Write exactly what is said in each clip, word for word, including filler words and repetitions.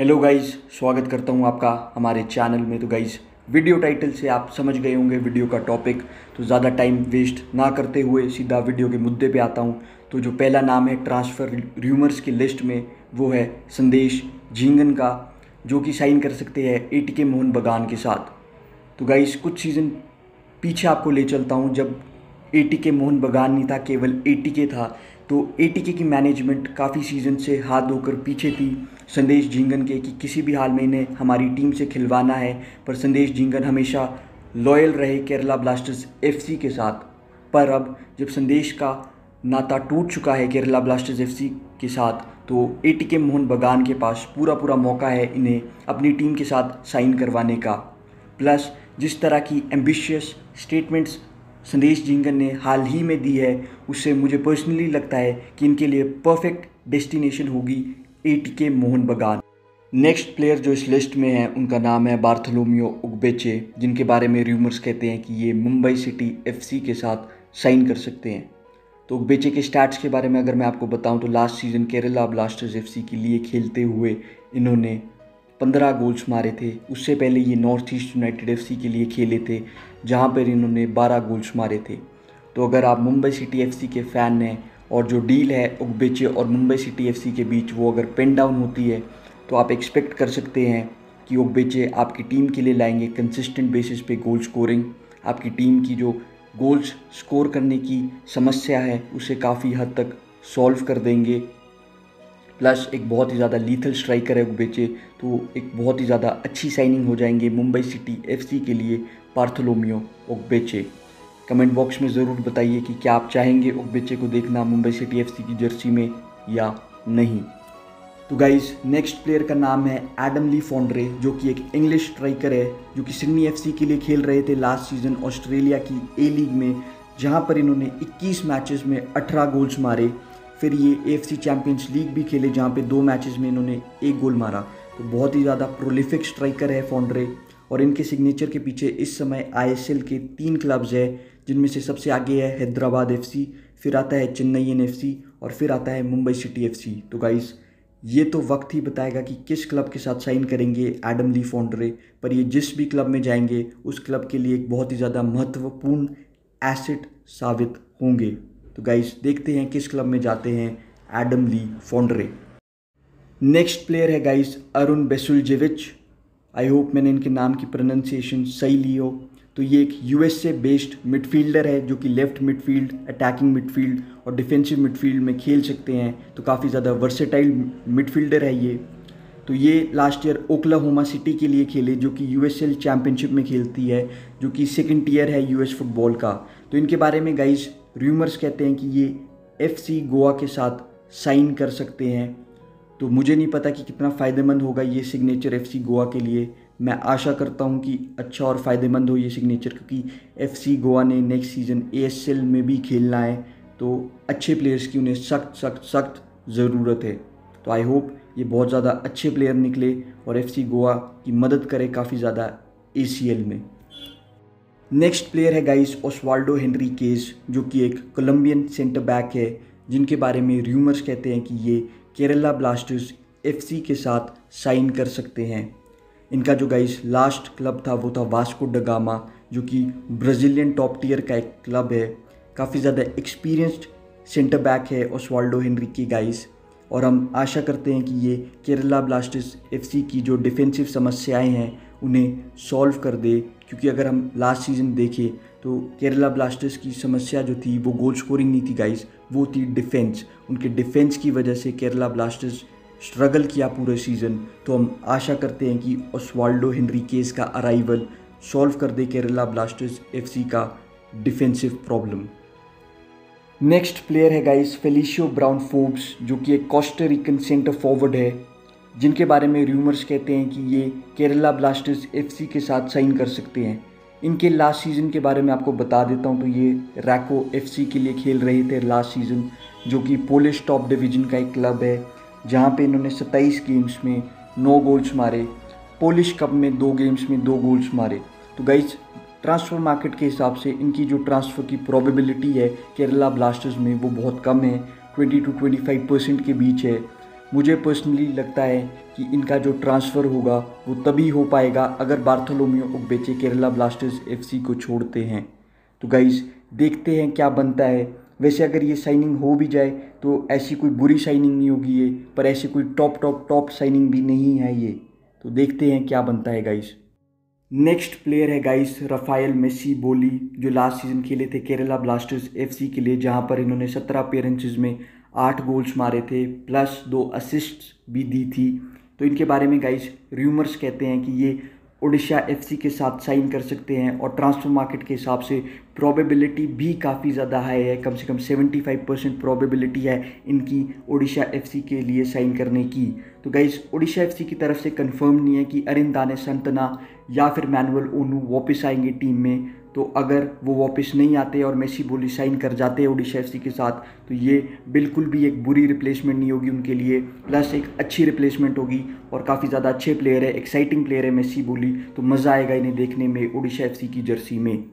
Hello guys, स्वागत करता हूं आपका हमारे चैनल में। तो गाइज़, वीडियो टाइटल से आप समझ गए होंगे वीडियो का टॉपिक, तो ज़्यादा टाइम वेस्ट ना करते हुए सीधा वीडियो के मुद्दे पे आता हूं। तो जो पहला नाम है ट्रांसफ़र र्यूमर्स की लिस्ट में, वो है संदेश झिंगन का, जो कि साइन कर सकते हैं एटीके मोहन बगान के साथ। तो गाइज़, कुछ सीज़न पीछे आपको ले चलता हूँ, जब एटीके मोहन बगान नहीं था, केवल एटीके था, तो एटीके की मैनेजमेंट काफ़ी सीज़न से हाथ धोकर पीछे थी संदेश झिंगन के कि किसी भी हाल में इन्हें हमारी टीम से खिलवाना है। पर संदेश झिंगन हमेशा लॉयल रहे केरला ब्लास्टर्स एफसी के साथ। पर अब जब संदेश का नाता टूट चुका है केरला ब्लास्टर्स एफसी के साथ, तो एटीके मोहन बगान के पास पूरा पूरा मौका है इन्हें अपनी टीम के साथ साइन करवाने का। प्लस जिस तरह की एम्बिशियस स्टेटमेंट्स संदेश झिंगन ने हाल ही में दी है, उससे मुझे पर्सनली लगता है कि इनके लिए परफेक्ट डेस्टिनेशन होगी ATK Mohan Bagan. Next player जो इस लिस्ट में है उनका नाम है बार्थोलोमियो ओग्बेचे, जिनके बारे में रूमर्स कहते हैं कि ये मुंबई सिटी एफसी के साथ साइन कर सकते हैं। तो ओग्बेचे के स्टैट्स के बारे में अगर मैं आपको बताऊं, तो last season Kerala Blasters FC के लिए खेलते हुए इन्होंने पंद्रह गोल्स मारे थे। उससे पहले ये नॉर्थ ईस्ट यूनाइटेड एफसी के लिए खेले थे, जहाँ पर इन्होंने बारह गोल्स मारे थे। तो अगर आप मुंबई सिटी एफसी के फ़ैन हैं, और जो डील है ओग्बेचे और मुंबई सिटी एफसी के बीच, वो अगर पेन डाउन होती है, तो आप एक्सपेक्ट कर सकते हैं कि ओग्बेचे आपकी टीम के लिए लाएंगे कंसिस्टेंट बेसिस पे गोल स्कोरिंग। आपकी टीम की जो गोल्स स्कोर करने की समस्या है, उसे काफ़ी हद तक सॉल्व कर देंगे। प्लस एक बहुत ही ज़्यादा लीथल स्ट्राइकर है ओग्बेचे, तो एक बहुत ही ज़्यादा अच्छी साइनिंग हो जाएंगे मुंबई सिटी एफसी के लिए बार्थोलोमियो ओग्बेचे। कमेंट बॉक्स में ज़रूर बताइए कि क्या आप चाहेंगे ओग्बेचे को देखना मुंबई सिटी एफसी की जर्सी में या नहीं। तो गाइज़, नेक्स्ट प्लेयर का नाम है एडम ली फोंड्रे, जो कि एक इंग्लिश स्ट्राइकर है, जो कि सिडनी एफसी के लिए खेल रहे थे लास्ट सीज़न ऑस्ट्रेलिया की ए लीग में, जहां पर इन्होंने इक्कीस मैचेस में अठारह गोल्स मारे। फिर ये एएफसी चैम्पियंस लीग भी खेले, जहाँ पर दो मैचेस में इन्होंने एक गोल मारा। तो बहुत ही ज़्यादा प्रोलिफिक स्ट्राइकर है फोंड्रे, और इनके सिग्नेचर के पीछे इस समय आईएसएल के तीन क्लब्स हैं, जिनमें से सबसे आगे है हैदराबाद एफसी, फिर आता है चेन्नई एनएफसी, और फिर आता है मुंबई सिटी एफसी। तो गाइज़, ये तो वक्त ही बताएगा कि किस क्लब के साथ साइन करेंगे एडम ली फोंड्रे। पर ये जिस भी क्लब में जाएंगे, उस क्लब के लिए एक बहुत ही ज़्यादा महत्वपूर्ण एसेट साबित होंगे। तो गाइज़, देखते हैं किस क्लब में जाते हैं Adam Le Fondre. Next player है गाइज़ अरुण बेसुलजेविच। आई होप मैंने इनके नाम की प्रोनंसिएशन सही ली हो। तो ये एक यूएसए बेस्ड मिडफील्डर है, जो कि लेफ्ट मिडफील्ड, अटैकिंग मिडफील्ड और डिफेंसिव मिडफील्ड में खेल सकते हैं। तो काफ़ी ज़्यादा वर्सेटाइल मिडफील्डर है ये। तो ये लास्ट ईयर ओक्लाहोमा सिटी के लिए खेले, जो कि यूएसएल चैम्पियनशिप में खेलती है, जो कि सेकेंड टीयर है यूएस फुटबॉल का। तो इनके बारे में गाइज रूमर्स कहते हैं कि ये एफसी गोवा के साथ साइन कर सकते हैं। तो मुझे नहीं पता कि कितना फ़ायदेमंद होगा ये सिग्नेचर एफसी गोवा के लिए। मैं आशा करता हूं कि अच्छा और फ़ायदेमंद हो ये सिग्नेचर, क्योंकि एफसी गोवा ने नेक्स्ट सीज़न एएसएल में भी खेलना है, तो अच्छे प्लेयर्स की उन्हें सख्त सख्त सख्त ज़रूरत है। तो आई होप ये बहुत ज़्यादा अच्छे प्लेयर निकले और एफसी गोवा की मदद करे काफ़ी ज़्यादा एसीएल में। नेक्स्ट प्लेयर है गाइस ओस्वाल्डो हेनरी केस, जो कि एक कोलम्बियन सेंटर बैक है, जिनके बारे में रूमर्स कहते हैं कि ये केरला ब्लास्टर्स एफसी के साथ साइन कर सकते हैं। इनका जो गाइस लास्ट क्लब था, वो था वास्को ड गामा, जो कि ब्राज़ीलियन टॉप टीयर का एक क्लब है। काफ़ी ज़्यादा एक्सपीरियंस्ड सेंटर बैक है ओस्वाल्डो हेनरी के गाइस, और हम आशा करते हैं कि ये केरला ब्लास्टर्स एफसी की जो डिफेंसिव समस्याएं हैं, उन्हें सॉल्व कर दे। क्योंकि अगर हम लास्ट सीज़न देखें, तो केरला ब्लास्टर्स की समस्या जो थी, वो गोल स्कोरिंग नहीं थी गाइस, वो थी डिफेंस। उनके डिफेंस की वजह से केरला ब्लास्टर्स स्ट्रगल किया पूरे सीज़न। तो हम आशा करते हैं कि ओस्वाल्डो हेनरिकेस का अराइवल सॉल्व कर दे केरला ब्लास्टर्स एफसी का डिफेंसिव प्रॉब्लम। नेक्स्ट प्लेयर है गाइस फेलिसियो ब्राउन फोर्ब्स, जो कि एक कोस्टा रिकन सेंटर फॉरवर्ड है, जिनके बारे में रूमर्स कहते हैं कि ये केरला ब्लास्टर्स एफसी के साथ साइन कर सकते हैं। इनके लास्ट सीज़न के बारे में आपको बता देता हूं, तो ये रैको एफसी के लिए खेल रहे थे लास्ट सीज़न, जो कि पोलिश टॉप डिवीज़न का एक क्लब है, जहां पे इन्होंने सत्ताईस गेम्स में नौ गोल्स मारे। पोलिश कप में दो गेम्स में दो गोल्स मारे। तो गाइस, ट्रांसफ़र मार्केट के हिसाब से इनकी जो ट्रांसफ़र की प्रोबेबिलिटी है केरला ब्लास्टर्स में, वो बहुत कम है, twenty two twenty five percent के बीच है। मुझे पर्सनली लगता है कि इनका जो ट्रांसफ़र होगा वो तभी हो पाएगा अगर Bartholomew Ogbeche Kerala Blasters FC को छोड़ते हैं। तो गाइज़ देखते हैं क्या बनता है। वैसे अगर ये साइनिंग हो भी जाए तो ऐसी कोई बुरी साइनिंग नहीं होगी ये, पर ऐसी कोई टॉप टॉप टॉप साइनिंग भी नहीं है ये। तो देखते हैं क्या बनता है गाइज़। नेक्स्ट प्लेयर है गाइस राफाइल मेसी बोली, जो लास्ट सीज़न खेले थे केरला ब्लास्टर्स एफसी के लिए, जहां पर इन्होंने सत्रह अपीयरेंसेस में आठ गोल्स मारे थे प्लस दो असिस्ट्स भी दी थी। तो इनके बारे में गाइस र्यूमर्स कहते हैं कि ये ओडिशा एफसी के साथ साइन कर सकते हैं और ट्रांसफर मार्केट के हिसाब से प्रोबेबिलिटी भी काफ़ी ज़्यादा हाई है, कम से कम सेवेंटी फाइव परसेंट प्रोबेबिलिटी है इनकी ओडिशा एफसी के लिए साइन करने की। तो गाइज़ ओडिशा एफसी की तरफ से कंफर्म नहीं है कि अरिंदाने संतना या फिर मैनुअल ओनू वापस आएंगे टीम में। तो अगर वो वापस नहीं आते और मेसी बोली साइन कर जाते हैं ओडिशा एफसी के साथ, तो ये बिल्कुल भी एक बुरी रिप्लेसमेंट नहीं होगी उनके लिए, प्लस एक अच्छी रिप्लेसमेंट होगी। और काफ़ी ज़्यादा अच्छे प्लेयर है, एक्साइटिंग प्लेयर है मेसी बोली, तो मज़ा आएगा इन्हें देखने में ओडिशा एफसी की जर्सी में।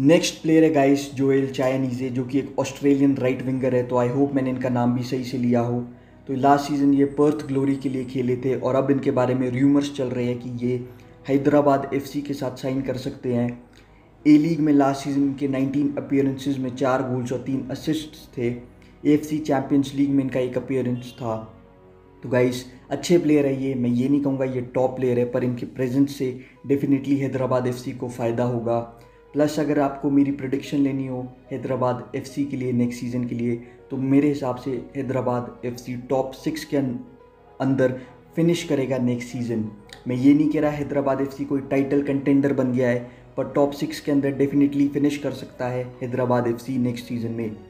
नेक्स्ट प्लेयर है गाइस जोएल चायनीज़े, जो कि एक ऑस्ट्रेलियन राइट विंगर है। तो आई होप मैंने इनका नाम भी सही से लिया हो। तो लास्ट सीज़न ये पर्थ ग्लोरी के लिए खेले थे और अब इनके बारे में र्यूमर्स चल रहे हैं कि ये हैदराबाद एफसी के साथ साइन कर सकते हैं। ए लीग में लास्ट सीज़न के नाइनटीन अपीयरेंसेस में चार गोल्स और तीन असिस्ट्स थे। एएफसी चैंपियंस लीग में इनका एक अपीयरेंस था। तो गाइस अच्छे प्लेयर है ये, मैं ये नहीं कहूँगा ये टॉप प्लेयर है, पर इनके प्रेजेंस से डेफिनेटली हैदराबाद एफसी को फ़ायदा होगा। प्लस अगर आपको मेरी प्रेडिक्शन लेनी हो हैदराबाद एफसी के लिए नेक्स्ट सीज़न के लिए, तो मेरे हिसाब से हैदराबाद एफसी टॉप सिक्स के अंदर फिनिश करेगा नेक्स्ट सीज़न। मैं ये नहीं कह रहा हैदराबाद एफसी कोई टाइटल कंटेंडर बन गया है, पर टॉप सिक्स के अंदर डेफिनेटली फिनिश कर सकता है हैदराबाद एफसी नेक्स्ट सीज़न में।